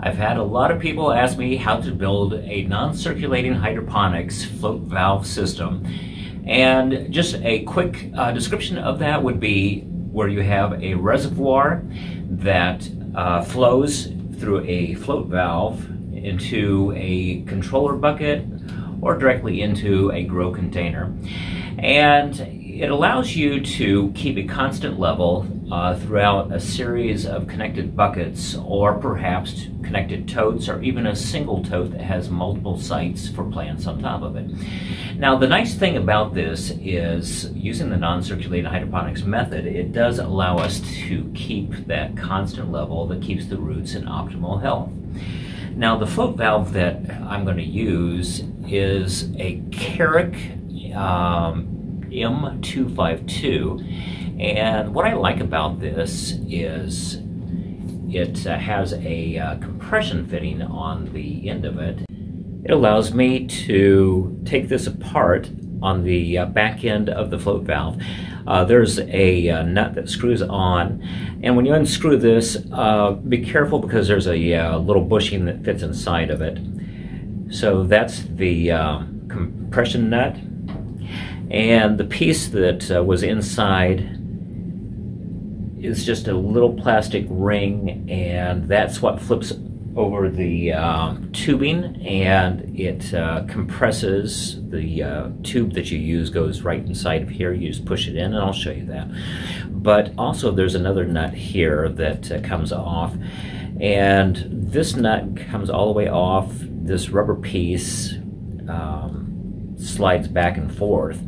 I've had a lot of people ask me how to build a non-circulating hydroponics float valve system. And just a quick description of that would be where you have a reservoir that flows through a float valve into a controller bucket or directly into a grow container. And it allows you to keep a constant level throughout a series of connected buckets, or perhaps connected totes, or even a single tote that has multiple sites for plants on top of it. Now, the nice thing about this is, using the non-circulating hydroponics method, it does allow us to keep that constant level that keeps the roots in optimal health. Now, the float valve that I'm going to use is a Kerick MA252. And what I like about this is it has a compression fitting on the end of it. It allows me to take this apart on the back end of the float valve. There's a nut that screws on, and when you unscrew this, be careful because there's a little bushing that fits inside of it. So that's the compression nut, and the piece that was inside is just a little plastic ring, and that's what flips over the tubing, and it compresses the tube that you use. Goes right inside of here. You just push it in, and I'll show you that. But also there's another nut here that comes off, and this nut comes all the way off. This rubber piece slides back and forth,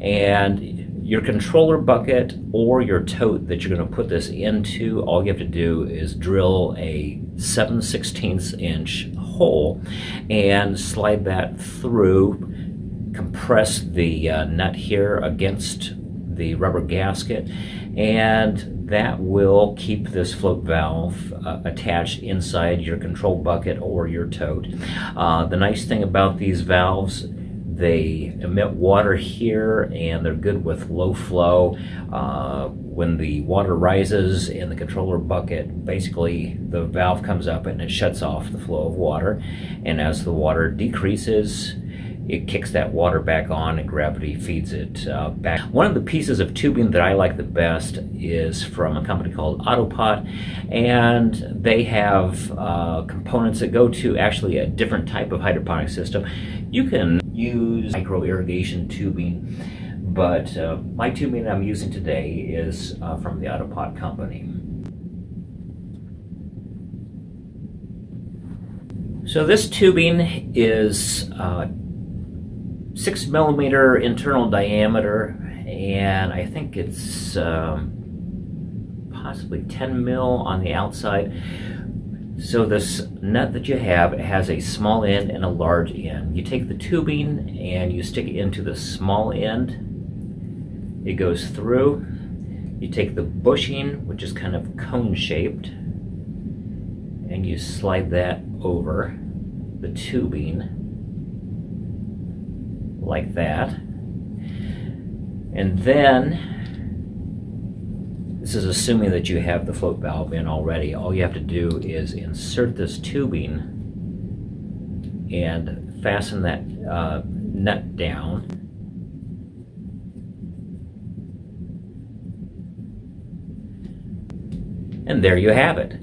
and your controller bucket or your tote that you're going to put this into, all you have to do is drill a 7/16" inch hole and slide that through, compress the nut here against the rubber gasket, and that will keep this float valve attached inside your control bucket or your tote. The nice thing about these valves, they emit water here, and they're good with low flow. When the water rises in the controller bucket, basically the valve comes up and it shuts off the flow of water. And as the water decreases, it kicks that water back on, and gravity feeds it back. One of the pieces of tubing that I like the best is from a company called AutoPot, and they have components that go to actually a different type of hydroponic system. You can use micro irrigation tubing, but my tubing that I'm using today is from the AutoPot company. So this tubing is 6mm internal diameter, and I think it's possibly 10mm on the outside. So this nut that you have, it has a small end and a large end. You take the tubing and you stick it into the small end. It goes through. You take the bushing, which is kind of cone-shaped, and you slide that over the tubing like that. And then, this is assuming that you have the float valve in already. All you have to do is insert this tubing and fasten that nut down. And there you have it.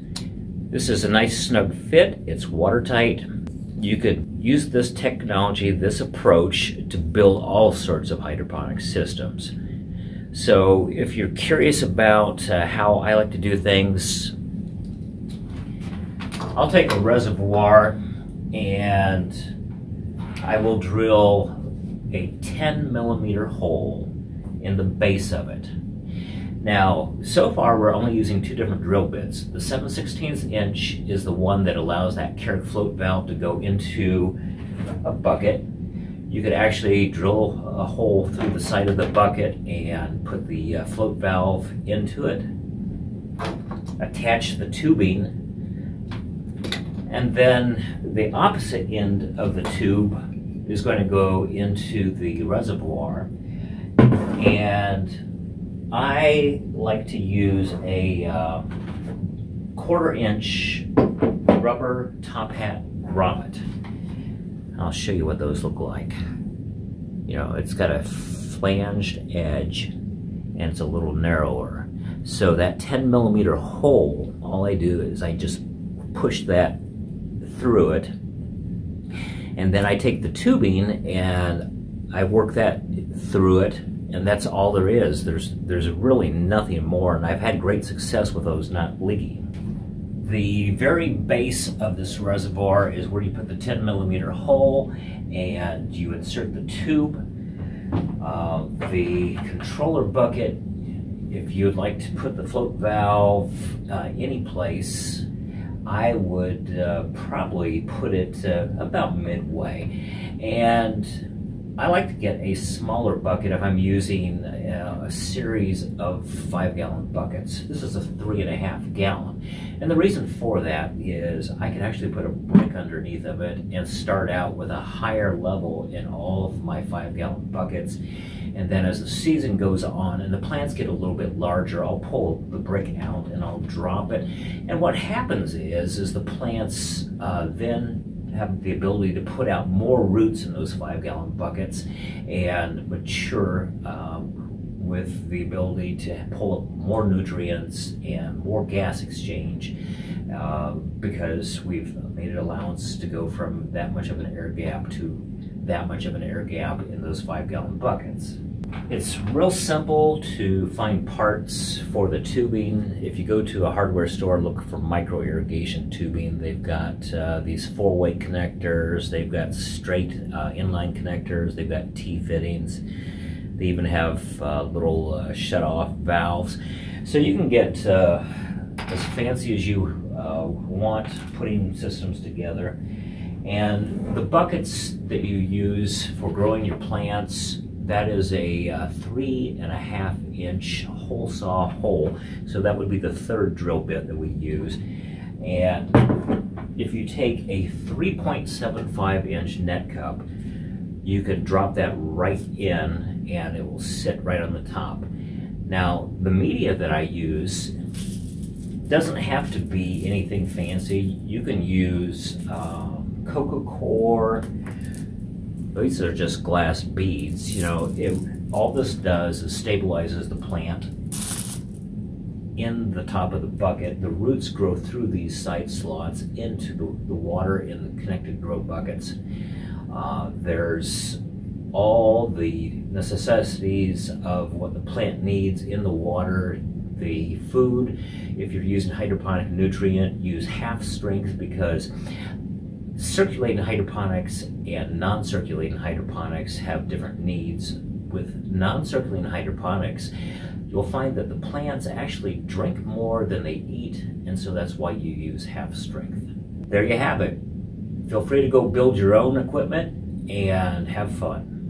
This is a nice snug fit. It's watertight. You could use this technology, this approach, to build all sorts of hydroponic systems. So if you're curious about how I like to do things, I'll take a reservoir and I will drill a 10mm hole in the base of it. Now, so far we're only using two different drill bits. The 7/16" inch is the one that allows that Kerick float valve to go into a bucket. You could actually drill a hole through the side of the bucket and put the float valve into it, attach the tubing, and then the opposite end of the tube is going to go into the reservoir. And I like to use a 1/4" rubber top hat grommet. I'll show you what those look like. You know, it's got a flanged edge and it's a little narrower. So that 10mm hole, all I do is I just push that through it, and then I take the tubing and I work that through it, and that's all there is. There's really nothing more, and I've had great success with those not leaking. The very base of this reservoir is where you put the 10mm hole and you insert the tube. The controller bucket, if you'd like to put the float valve any place, I would probably put it about midway. And I like to get a smaller bucket if I'm using a series of 5-gallon buckets. This is a 3.5-gallon. And the reason for that is I can actually put a brick underneath of it and start out with a higher level in all of my 5-gallon buckets. And then as the season goes on and the plants get a little bit larger, I'll pull the brick out and I'll drop it. And what happens is the plants then have the ability to put out more roots in those 5-gallon buckets and mature with the ability to pull up more nutrients and more gas exchange because we've made an allowance to go from that much of an air gap to that much of an air gap in those 5-gallon buckets. It's real simple to find parts for the tubing. If you go to a hardware store, look for micro irrigation tubing. They've got these 4-way connectors, they've got straight inline connectors, they've got T-fittings, they even have little shut-off valves. So you can get as fancy as you want putting systems together. And the buckets that you use for growing your plants, that is a 3.5-inch hole saw hole. So that would be the third drill bit that we use. And if you take a 3.75-inch net cup, you could drop that right in and it will sit right on the top. Now, the media that I use doesn't have to be anything fancy. You can use coco core. These are just glass beads. You know, all this does is stabilizes the plant in the top of the bucket. The roots grow through these side slots into the water in the connected grow buckets. There's all the necessities of what the plant needs in the water. The food, if you're using hydroponic nutrient, use half strength, because circulating hydroponics and non-circulating hydroponics have different needs. With non-circulating hydroponics, you'll find that the plants actually drink more than they eat, and so that's why you use half strength. There you have it. Feel free to go build your own equipment and have fun.